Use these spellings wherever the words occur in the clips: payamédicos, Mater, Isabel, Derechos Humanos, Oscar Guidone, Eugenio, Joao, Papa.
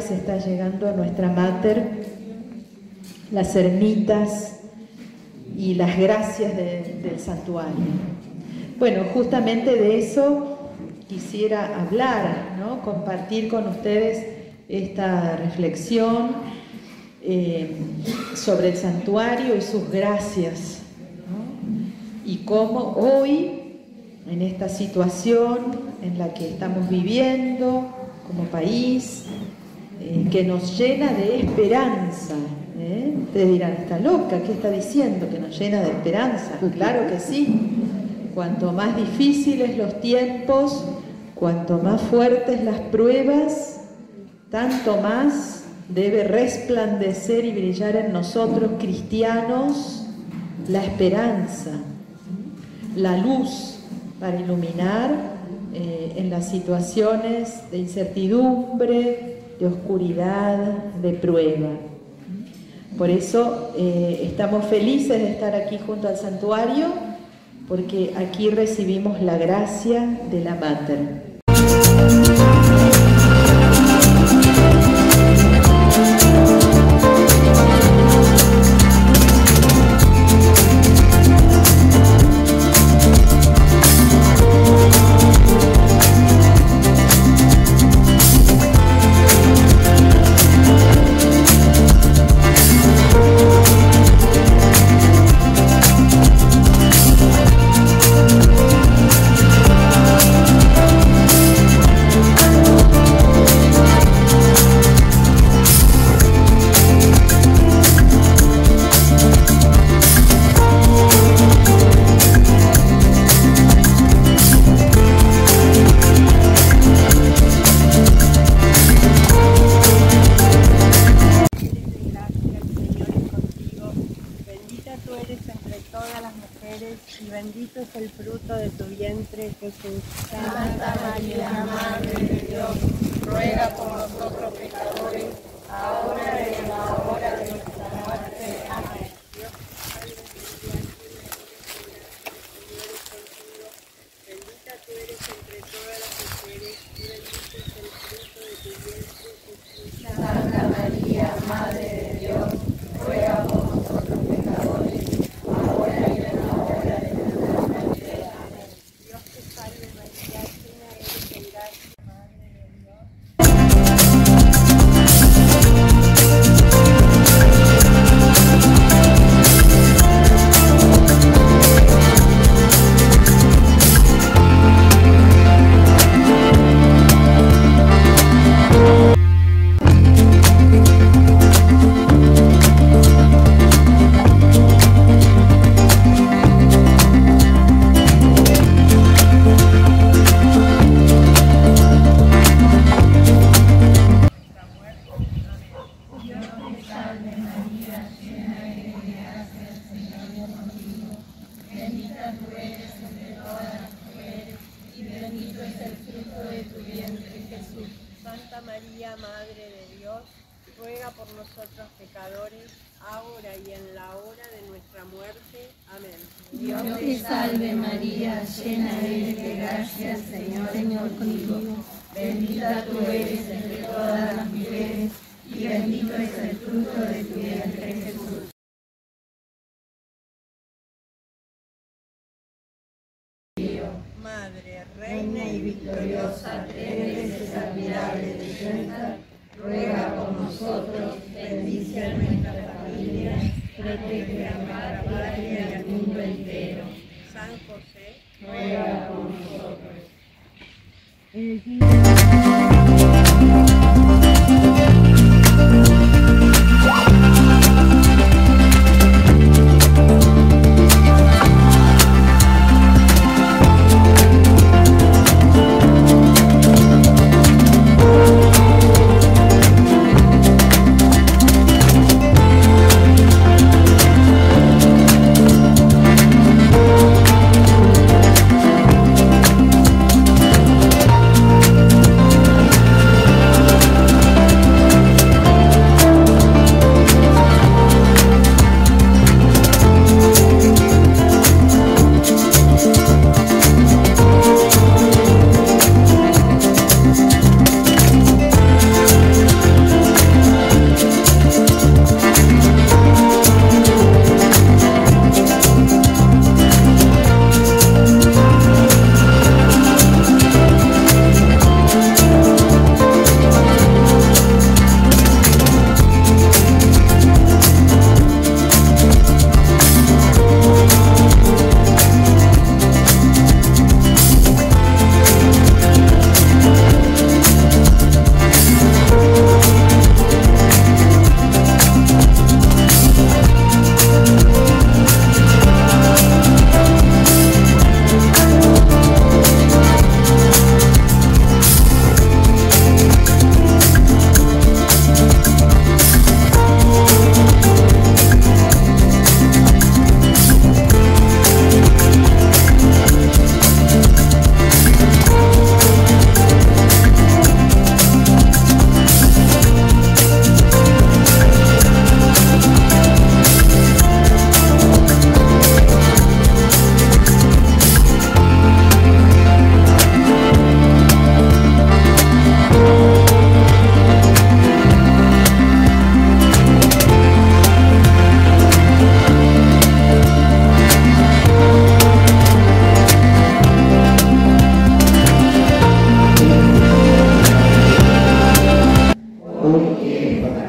vez está llegando a nuestra Mater las ermitas y las gracias del santuario. Bueno, justamente de eso quisiera hablar, ¿no? Compartir con ustedes esta reflexión sobre el santuario y sus gracias, ¿no? Y cómo hoy, en esta situación en la que estamos viviendo como país, que nos llena de esperanza, ¿eh? Ustedes dirán, ¿está loca? ¿Qué está diciendo? Que nos llena de esperanza. Claro que sí. Cuanto más difíciles los tiempos, cuanto más fuertes las pruebas, tanto más debe resplandecer y brillar en nosotros, cristianos, la esperanza, la luz, para iluminar en las situaciones de incertidumbre, de oscuridad, de prueba. Por eso estamos felices de estar aquí junto al santuario, porque aquí recibimos la gracia de la Mater. Jesús. Santa María, Madre de Dios, ruega por nosotros pecadores, ahora y en la hora de nuestra muerte. Amén. Dios Padre celestial, bendita tú eres entre todas las mujeres, y bendito es el fruto de tu vientre, Jesús. Santa María, Madre de Dios, ruega por nosotros pecadores, ahora y en la hora de nuestra muerte. Amén.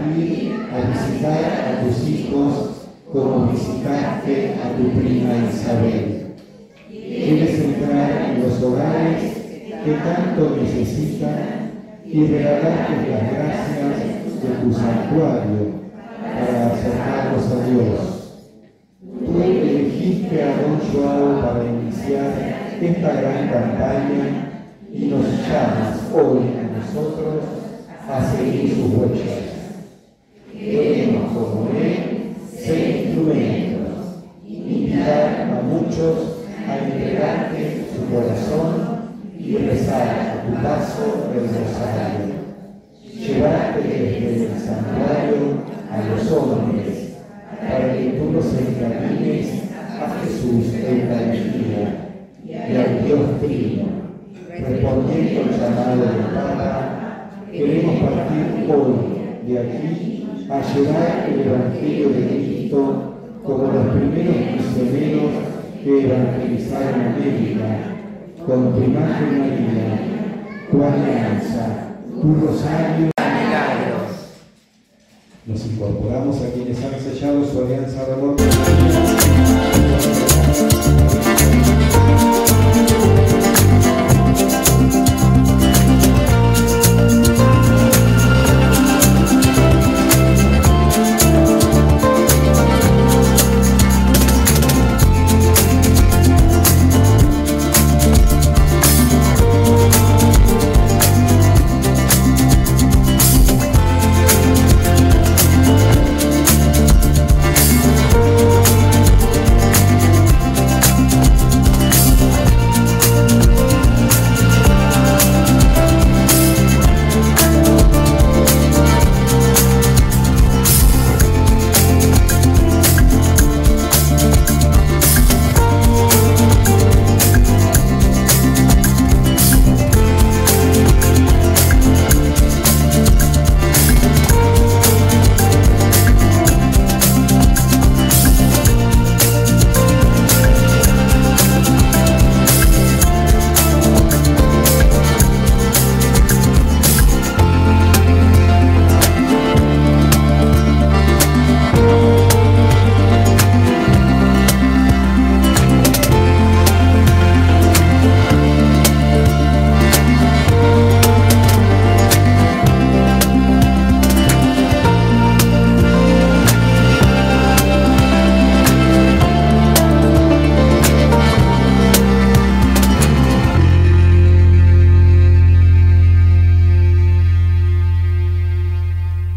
a ti a visitar a tus hijos como visitaste a tu prima Isabel. Quieres entrar en los hogares que tanto necesitan y regalarles las gracias de tu santuario para acercarlos a Dios. Tú elegiste a don Joao para iniciar esta gran campaña y nos llamas hoy a nosotros a seguir sus huellas. Queremos, como él, ser instrumentos, invitar a muchos a entregarte su corazón y rezar a tu paso del rosario. Llevarte desde el santuario a los hombres, para que tú los encamines a Jesús en la Eucaristía y al Dios Trino. Respondiendo al llamado del Papa, queremos partir hoy de aquí a llevar el Evangelio de Cristo como los primeros misioneros que evangelizaron América, con tu imagen María, tu alianza, tu rosario. Milagros. Nos incorporamos a quienes han sellado su alianza de amor.